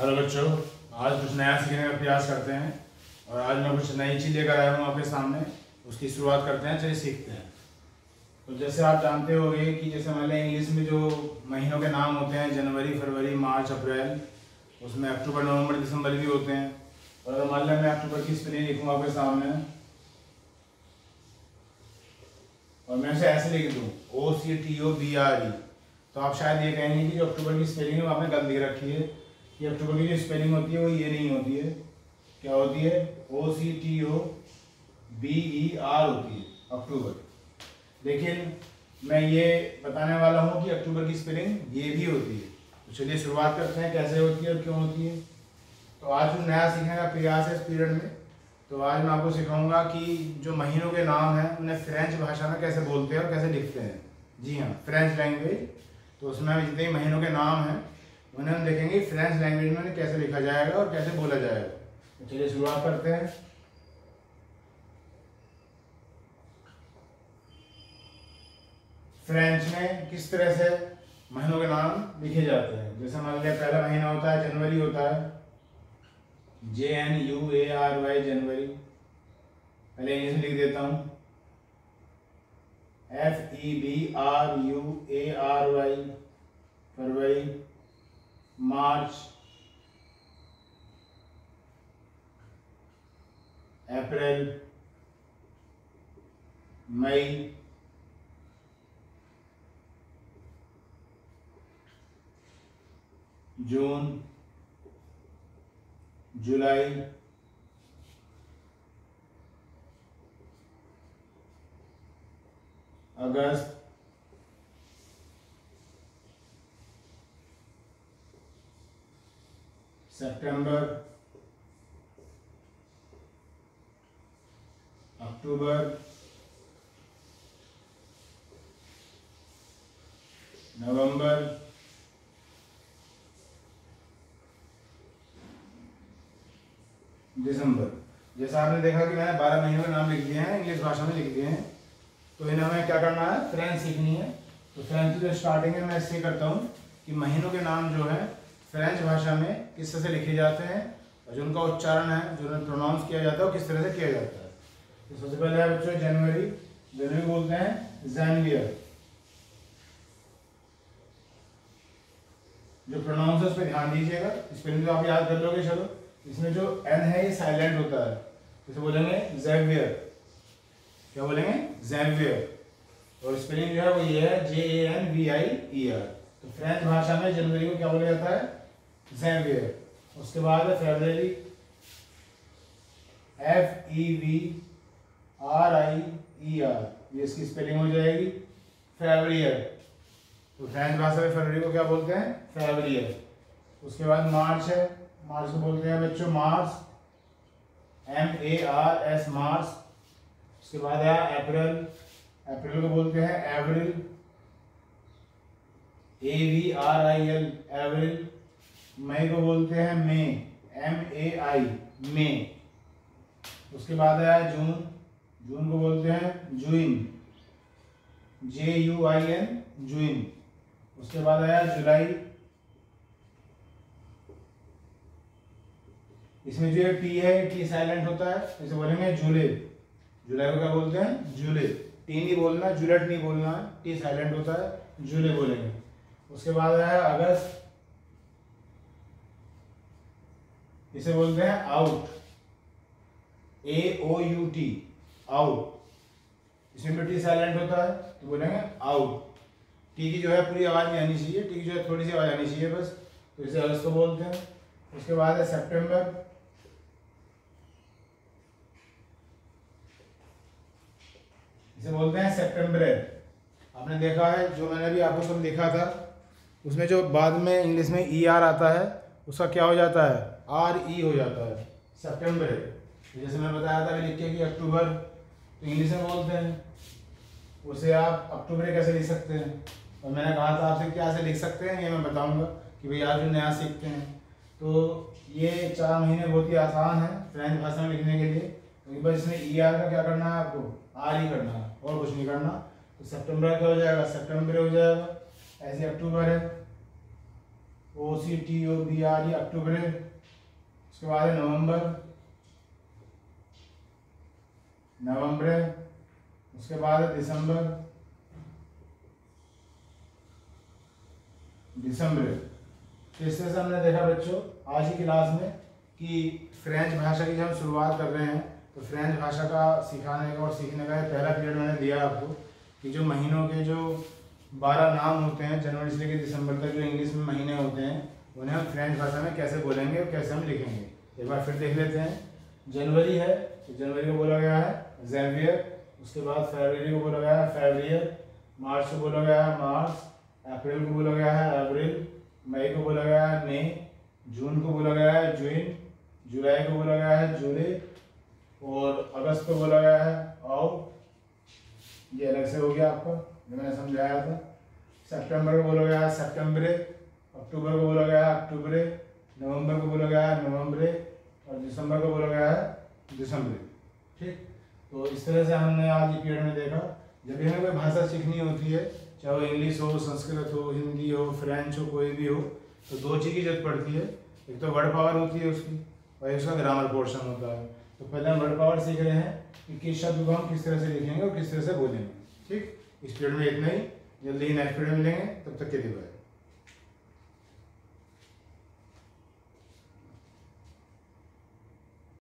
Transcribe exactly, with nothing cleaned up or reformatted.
Hello बच्चों, आज कुछ नया सीखने का प्रयास करते हैं और आज मैं कुछ नई चीज़ लेकर आया हूँ आपके सामने। उसकी शुरुआत करते हैं, चलिए सीखते हैं। तो जैसे आप जानते होंगे कि जैसे मैंने इंग्लिश में जो महीनों के नाम होते हैं, जनवरी, फरवरी, मार्च, अप्रैल, उसमें अक्टूबर, नवंबर, दिसंबर भी होते हैं। और अगर मान लिया मैं अक्टूबर की स्पेलिंग लिखूँ आपके सामने और मैं उसे ऐसे लिख दूँ O C T O B are E, तो आप शायद ये कहेंगे कि जो अक्टूबर की स्पेलिंग है वो आपने गलत लिख रखी है। ये अक्टूबर की जो स्पेलिंग होती है वो ये नहीं होती है। क्या होती है? O C T O B E R होती है अक्टूबर। लेकिन मैं ये बताने वाला हूँ कि अक्टूबर की स्पेलिंग ये भी होती है। तो चलिए शुरुआत करते हैं, कैसे होती है और क्यों होती है। तो आज जो नया सीखने का प्रयास है इस पीरियड में, तो आज मैं आपको सिखाऊंगा कि जो महीनों के नाम हैं उन्हें फ्रेंच भाषा में कैसे बोलते हैं और कैसे लिखते हैं। जी हाँ, फ्रेंच लैंग्वेज। तो उसमें जितने भी महीनों के नाम हैं उन्हें हम देखेंगे फ्रेंच लैंग्वेज में कैसे लिखा जाएगा और कैसे बोला जाएगा। तो चलिए शुरुआत करते हैं। फ्रेंच में किस तरह से महीनों के नाम लिखे जाते हैं। जैसे मान लिया पहला महीना होता है जनवरी, होता है J N U A R Y, जनवरी। पहले इंग्लिश में लिख देता हूँ F E B R U A R Y. फरवरी, मार्च, अप्रैल, मई, जून, जुलाई, अगस्त, सितंबर, अक्टूबर, नवंबर, दिसंबर। जैसा आपने देखा कि मैंने बारह महीनों के नाम लिख दिए हैं, इंग्लिश भाषा में लिख दिए हैं। तो इन्हें हमें क्या करना है? फ्रेंच सीखनी है। तो फ्रेंच की जो स्टार्टिंग है मैं इसलिए करता हूँ कि महीनों के नाम जो है फ्रेंच भाषा में किस तरह से लिखे जाते हैं और जो उनका उच्चारण है, जो उन्हें प्रोनाउंस किया जाता है वो किस तरह से किया जाता है। तो सबसे पहले है बच्चों जनवरी। जनवरी बोलते हैं जैनवियर। जो प्रोनाउंस है उस पर ध्यान दीजिएगा, स्पेलिंग तो आप याद कर लोगे। चलो, इसमें जो एन है ये साइलेंट होता है, इसे बोलेंगे जैवियर। क्या बोलेंगे? जैवियर। और स्पेलिंग जो है वो ये है J A N V I E R. तो फ्रेंच भाषा में जनवरी को क्या बोला जाता है? जेवियर। उसके बाद है फरवरी, F E V R I E R, ये इसकी स्पेलिंग हो जाएगी फेवरियर। तो फ्रेंच भाषा में फरवरी को क्या बोलते हैं? फेवरियर। उसके बाद मार्च है। मार्च को बोलते हैं बच्चों मार्च, एम ए आर एस, मार्च। उसके बाद है अप्रैल। अप्रैल को बोलते हैं एवरिल, A V R I L, एवरिल। मई को बोलते हैं मे, एम ए आई, मे। उसके बाद आया जून। जून को बोलते हैं जून, जे यू आई एन, जून। उसके बाद आया जुलाई, इसमें जो टी है टी साइलेंट होता है, इसे बोलेंगे जुले। जुलाई को क्या बोलते हैं? जुले। टी नहीं बोलना, जुलेट नहीं बोलना, टी साइलेंट होता है, जुले बोलेंगे। उसके बाद आया अगस्त, इसे बोलते हैं आउट, ए ओ यू टी, आउट। इसमें भी टी साइलेंट होता है तो बोलेंगे आउट। टी की जो है पूरी आवाज़ नहीं आनी चाहिए, टी की जो है थोड़ी सी आवाज़ आनी चाहिए बस। तो इसे अगस्त को बोलते हैं। उसके बाद है सितंबर, इसे बोलते हैं सितंबर। आपने देखा है जो मैंने भी आपको सब देखा था उसमें जो बाद में इंग्लिश में ई आर आता है उसका क्या हो जाता है? आर ई हो जाता है, सितंबर। जैसे मैंने बताया था लिख के कि अक्टूबर तो इंग्लिश में बोलते हैं, उसे आप अक्टूबर कैसे लिख सकते हैं। और मैंने कहा था आपसे क्या से लिख सकते हैं ये मैं बताऊंगा कि भाई आज भी नया सीखते हैं। तो ये चार महीने बहुत ही आसान है फ्रेंच भाषा में लिखने के लिए, क्योंकि बस इसमें ई आर का क्या करना है आपको? आर ही करना है और कुछ नहीं करना। तो सितंबर क्या हो जाएगा? सितंबर हो जाएगा। ऐसे अक्टूबर है, O C T O B R E अक्टूबर है, उसके बाद है नवंबर, नवंबर है, उसके बाद है दिसंबर, दिसंबर। तो इस तरह से हमने देखा बच्चों आज की क्लास में कि फ्रेंच भाषा की जब हम शुरुआत कर रहे हैं तो फ्रेंच भाषा का सिखाने का और सीखने का पहला पीरियड मैंने दिया आपको कि जो महीनों के जो बारह नाम होते हैं जनवरी से लेकर दिसंबर तक जो इंग्लिश में महीने होते हैं उन्हें हम फ्रेंच भाषा में कैसे बोलेंगे और कैसे हम लिखेंगे। एक बार फिर देख लेते हैं। जनवरी है तो जनवरी को बोला गया है जेवियर, उसके बाद फरवरी को बोला गया है फेवरियर, मार्च को बोला गया है मार्च, अप्रैल को बोला गया है अप्रैल, मई को बोला गया है मई, जून को बोला गया है जून, जुलाई को बोला गया है जुलाई और अगस्त को बोला गया है और ये अलग से हो गया आपका जो मैंने समझाया था। सितंबर को बोला गया है सितंबर, अक्टूबर को बोला गया है अक्टूबर, नवंबर को बोला गया है नवंबर और दिसंबर को बोला गया है दिसंबर। ठीक, तो इस तरह से हमने आज ये पीरियड में देखा जब भी हमें कोई भाषा सीखनी होती है चाहे वो इंग्लिश हो, संस्कृत हो, हिंदी हो, फ्रेंच हो, कोई भी हो, तो दो चीज़ की जरूरत पड़ती है। एक तो वर्ड पावर होती है उसकी और एक उसका ग्रामर पोर्शन होता है। तो पहले हम वर्ड पावर सीख रहे हैं कि किस शब्द को हम किस तरह से लिखेंगे और किस तरह से बोलेंगे। ठीक, इस पीरियड में इतना ही, जल्दी ही नेक्स्ट पीरियड मिलेंगे, तब तक के लिए बाय।